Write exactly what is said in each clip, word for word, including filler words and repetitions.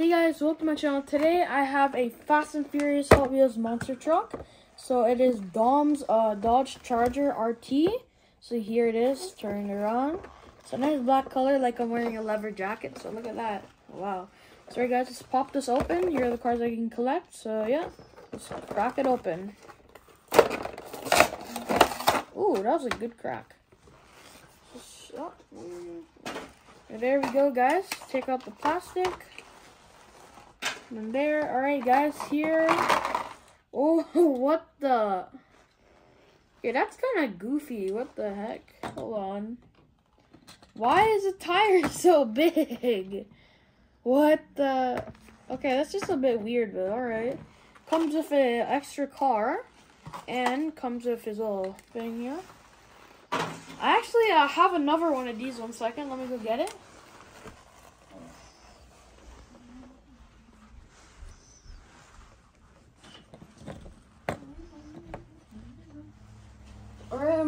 Hey guys, welcome to my channel. Today I have a Fast and Furious Hot Wheels monster truck. So it is Dom's uh, Dodge Charger R T. So here it is, turning it on. It's a nice black color, like I'm wearing a leather jacket. So look at that. Wow. Sorry guys, just pop this open. Here are the cars I can collect. So yeah, just crack it open. Ooh, that was a good crack. So, there we go guys. Take out the plastic. And there, alright guys, here. Oh, what the? Okay, that's kind of goofy. What the heck? Hold on. Why is the tire so big? What the? Okay, that's just a bit weird, but alright. Comes with an extra car. And comes with his little thing here. I actually uh, have another one of these. One second, let me go get it.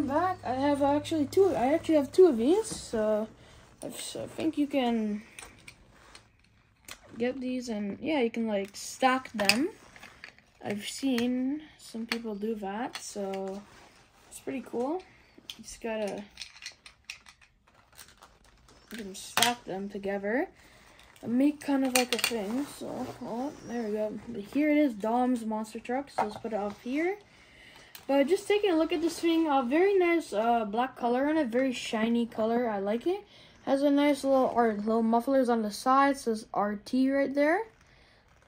Back, I have actually two. I actually have two of these, so I think you can get these, and yeah, you can like stack them. I've seen some people do that, so it's pretty cool. You just gotta you can stack them together and make kind of like a thing. So oh, there we go. But here it is, Dom's monster truck. So let's put it up here. But just taking a look at this thing, a uh, very nice uh, black color and a very shiny color. I like it. Has a nice little or little mufflers on the side. Says R T right there.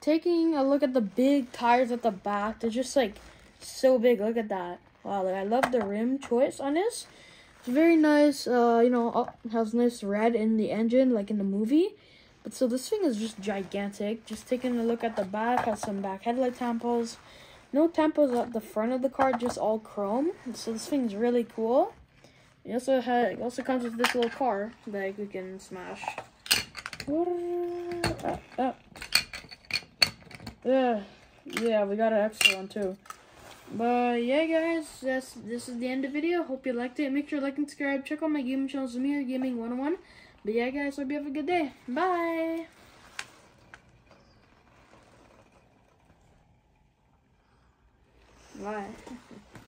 Taking a look at the big tires at the back. They're just like so big. Look at that. Wow, like, I love the rim choice on this. It's very nice. Uh, you know, oh, has nice red in the engine, like in the movie. But so this thing is just gigantic. Just taking a look at the back. Has some back headlight tampons. No temples at the front of the car, just all chrome. So this thing's really cool. It also has, it also comes with this little car that we can smash. Uh, uh. Yeah, yeah, we got an extra one too. But yeah, guys, that's this is the end of the video. Hope you liked it. Make sure to like and subscribe. Check out my gaming channel, Zamir Gaming one oh one. But yeah, guys, hope you have a good day. Bye. Why?